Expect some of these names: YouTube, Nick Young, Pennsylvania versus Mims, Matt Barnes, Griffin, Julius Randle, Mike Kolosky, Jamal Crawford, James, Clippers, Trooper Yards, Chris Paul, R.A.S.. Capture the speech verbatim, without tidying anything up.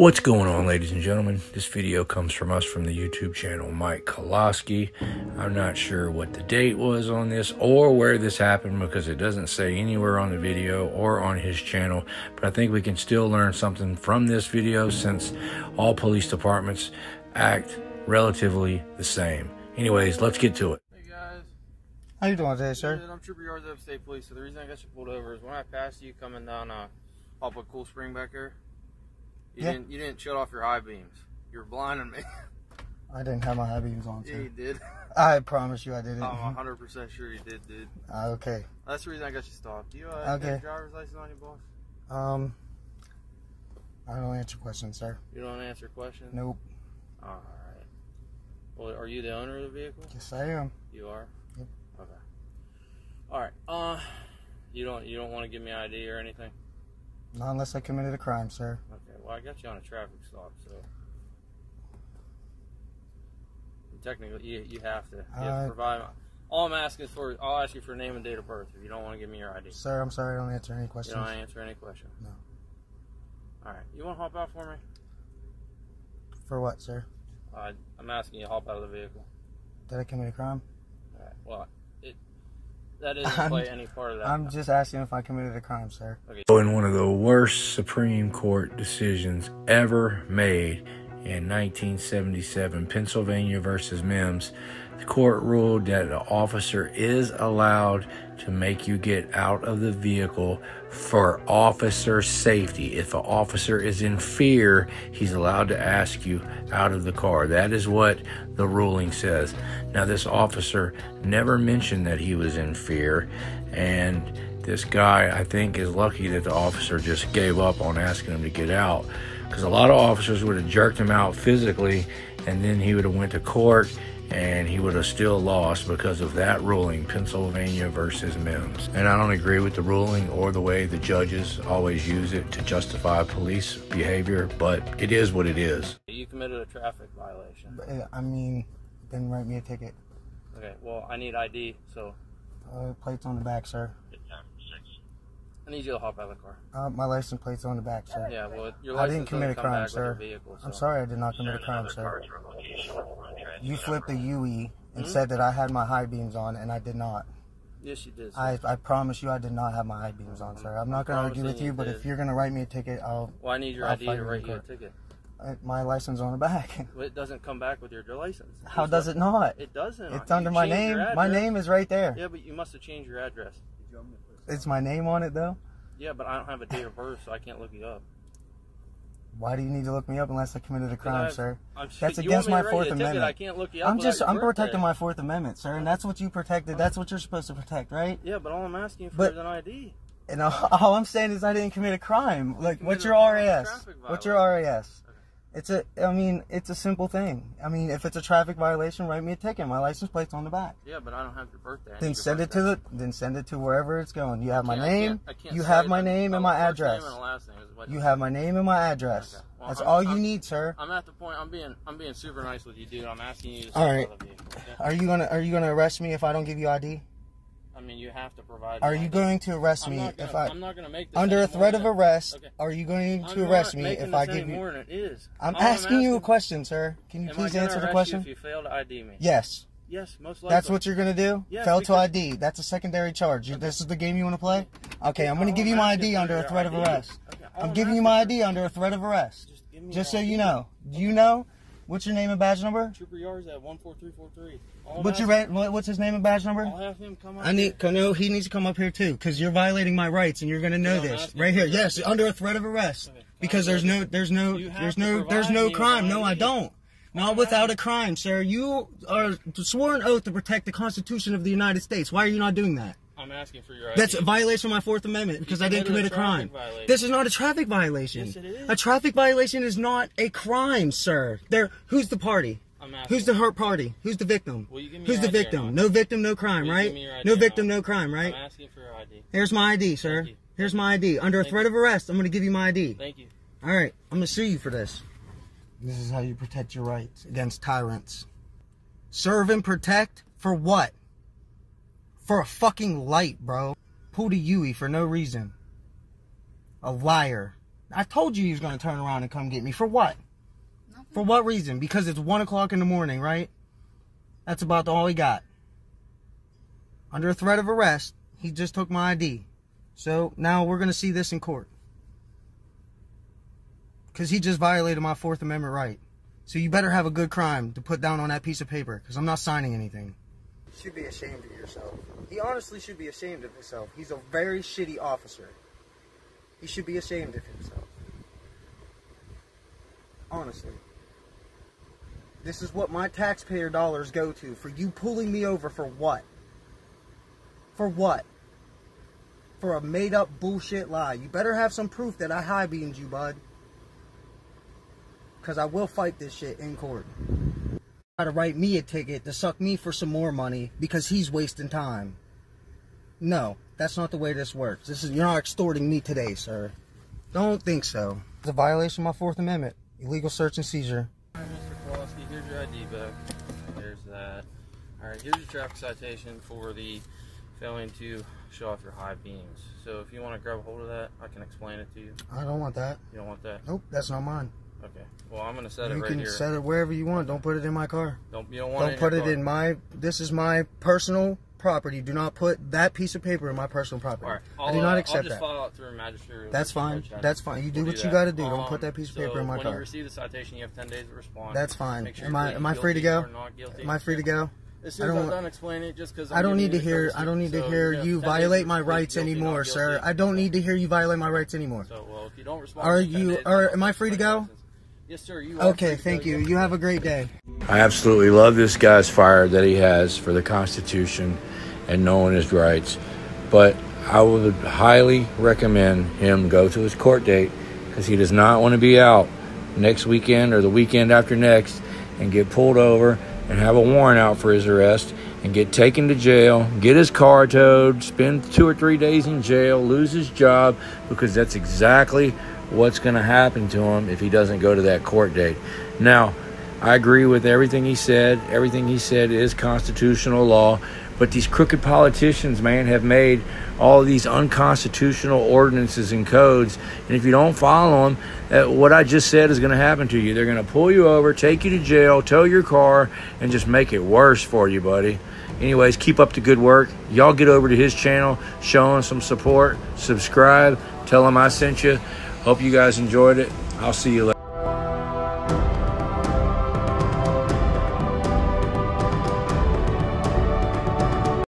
What's going on, ladies and gentlemen? This video comes from us from the YouTube channel Mike Kolosky. I'm not sure what the date was on this or where this happened because it doesn't say anywhere on the video or on his channel, but I think we can still learn something from this video since all police departments act relatively the same. Anyways, let's get to it. Hey guys. How you doing today, sir? I'm Trooper Yards of State Police, so the reason I got you pulled over is when I passed you coming down uh, off a cool spring back here, You, yeah. didn't, you didn't shut off your high beams. You were blinding me. I didn't have my high beams on, too. Yeah, you did. I promise you I didn't. I'm one hundred percent sure you did, dude. Uh, okay. That's the reason I got you stopped. Do you uh, okay. have your driver's license on you, boss? Um, I don't answer questions, sir. You don't answer questions? Nope. All right. Well, are you the owner of the vehicle? Yes, I am. You are? Yep. Okay. All right. Uh, you don't, you don't want to give me I D or anything? Not unless I committed a crime, sir. Okay, well, I got you on a traffic stop, so... Technically, you, you have to. You uh, have to provide... All I'm asking is for... I'll ask you for name and date of birth if you don't want to give me your I D. Sir, I'm sorry, I don't answer any questions. You don't answer any questions? No. Alright, you want to hop out for me? For what, sir? Uh, I'm asking you to hop out of the vehicle. Did I commit a crime? Alright, well... That doesn't play any part of that. I'm just asking if I committed a crime, sir. Okay. In one of the worst Supreme Court decisions ever made in nineteen seventy-seven, Pennsylvania versus Mims, the court ruled that an officer is allowed to make you get out of the vehicle for officer safety. If an officer is in fear, he's allowed to ask you out of the car. That is what the ruling says. Now, this officer never mentioned that he was in fear, and this guy, I think, is lucky that the officer just gave up on asking him to get out, because a lot of officers would have jerked him out physically, and then he would have went to court, and he would have still lost because of that ruling, Pennsylvania versus Mims. And I don't agree with the ruling or the way the judges always use it to justify police behavior, but it is what it is. You committed a traffic violation. But, I mean, then write me a ticket. Okay, well, I need I D, so... Uh, plate's on the back, sir. I need you to hop out of the car. Uh, my license plate's on the back, sir. Yeah, well, your license I didn't commit a crime, sir. Vehicle, so. I'm sorry I did not commit a crime, sir. You flipped the U E and mm-hmm. said that I had my high beams on, and I did not. Yes, you did, sir. I, I promise you I did not have my high beams on, sir. I'm not going to argue with you, you but if you're going to write me a ticket, I'll... Well, I need your I'll I D to write you a ticket. I, my license on the back. Well, it doesn't come back with your license. It's How does it not? It doesn't. It's you under my name. My name is right there. Yeah, but you must have changed your address. It's my name on it, though? Yeah, but I don't have a date of birth, so I can't look you up. Why do you need to look me up unless I committed a crime, I, sir? I'm, That's against my Fourth Amendment. Ticket, I can't look you up. I'm just, I'm protecting my Fourth Amendment, sir, and that's what you protected. That's what you're supposed to protect, right? Yeah, but all I'm asking for but, is an I D. And all, all I'm saying is I didn't commit a crime. Like, what's your R A S? What's your R A S? Okay. It's a, I mean, it's a simple thing. I mean, if it's a traffic violation, write me a ticket. My license plate's on the back. Yeah, but I don't have your birthday. Then send it to the, then send it to wherever it's going. You have my name. You have my name and my address. You have my name and my address. That's all you need, sir. I'm at the point. I'm being, I'm being super nice with you, dude. I'm asking you to. All right. Are you gonna, are you gonna arrest me if I don't give you I D? I mean, you have to provide. Are you going to arrest me if I? I'm not going to make this under a threat of arrest. Are you going to arrest me if I give you? It is. I'm asking you a question, sir. Can you please answer the question? If you fail to I D me. Yes. Yes, most likely. That's what you're going to do? Yes, fail to I D. That's a secondary charge. This is the game you want to play? Okay, I'm going to give you my I D under a threat of arrest. I'm giving you my I D under a threat of arrest. Just so you know. Do you know? What's your name and badge number? Trooper Yards at one four three four three. What's your what's his name and badge number? I'll have him come up. I need no, he needs to come up here too, because you're violating my rights, and you're gonna know yeah, this right here. Yes, me. Under a threat of arrest, okay. because there's no there's no there's no there's no crime. No, I don't. Not without a crime, sir. You are sworn oath to protect the Constitution of the United States. Why are you not doing that? I'm asking for your I D. That's a violation of my Fourth Amendment because I didn't commit a crime. Violation. This is not a traffic violation. Yes, it is. A traffic violation is not a crime, sir. There, who's the party? I'm asking. Who's the hurt party? Who's the victim? Will you give me who's your the I D victim? No victim, no crime, will right? You give me your I D no victim, no crime, right? I'm asking for your I D. Here's my I D, sir. Here's my I D. Under Thank a threat you. Of arrest, I'm going to give you my I D. Thank you. All right, I'm going to sue you for this. This is how you protect your rights against tyrants. Serve and protect for what? For a fucking light, bro. Pulled a U E for no reason. A liar. I told you he was going to turn around and come get me. For what? Nothing. For what reason? Because it's one o'clock in the morning, right? That's about all he got. Under a threat of arrest, he just took my I D. So now we're going to see this in court. Because he just violated my Fourth Amendment right. So you better have a good crime to put down on that piece of paper, because I'm not signing anything. You should be ashamed of yourself. He honestly should be ashamed of himself. He's a very shitty officer. He should be ashamed of himself. Honestly. This is what my taxpayer dollars go to, for you pulling me over for what? For what? For a made-up bullshit lie. You better have some proof that I high-beamed you, bud. Because I will fight this shit in court. Try to write me a ticket to suck me for some more money because he's wasting time. No, that's not the way this works. This is, you're not extorting me today, sir. Don't think so. It's a violation of my Fourth Amendment. Illegal search and seizure. All right, Mister Kolosky, here's your I D book. There's that. Alright, here's your traffic citation for the failing to show off your high beams. So if you want to grab a hold of that, I can explain it to you. I don't want that. You don't want that? Nope, that's not mine. Okay. Well, I'm gonna set it right here. You can set it wherever you want. Don't put it in my car. Don't. You don't want it. Don't put it in my. This is my personal property. Do not put that piece of paper in my personal property. All right. I'll, I do not accept that. I'll just file out through a magistrate. That's fine. That's fine. You do what you gotta do. Don't put that piece of paper in my car. When you receive the citation, you have ten days to respond. That's fine. Am I am I free to go? Am I free to go? As soon as I'm done explaining it, just because I don't need to hear. I don't need to hear you violate my rights anymore, sir. I don't need to hear you violate my rights anymore. So, well, if you don't respond, are you? Are am I free to go? Yes, sir. You okay, thank you. You have a great day. I absolutely love this guy's fire that he has for the Constitution and knowing his rights. But I would highly recommend him go to his court date, because he does not want to be out next weekend or the weekend after next and get pulled over and have a warrant out for his arrest and get taken to jail, get his car towed, spend two or three days in jail, lose his job, because that's exactly what's going to happen to him if he doesn't go to that court date. Now, I agree with everything he said. Everything he said is constitutional law. But these crooked politicians, man, have made all these unconstitutional ordinances and codes. And if you don't follow them, what I just said is going to happen to you. They're going to pull you over, take you to jail, tow your car, and just make it worse for you, buddy. Anyways, keep up the good work. Y'all get over to his channel, show him some support, subscribe, tell him I sent you. Hope you guys enjoyed it. I'll see you later.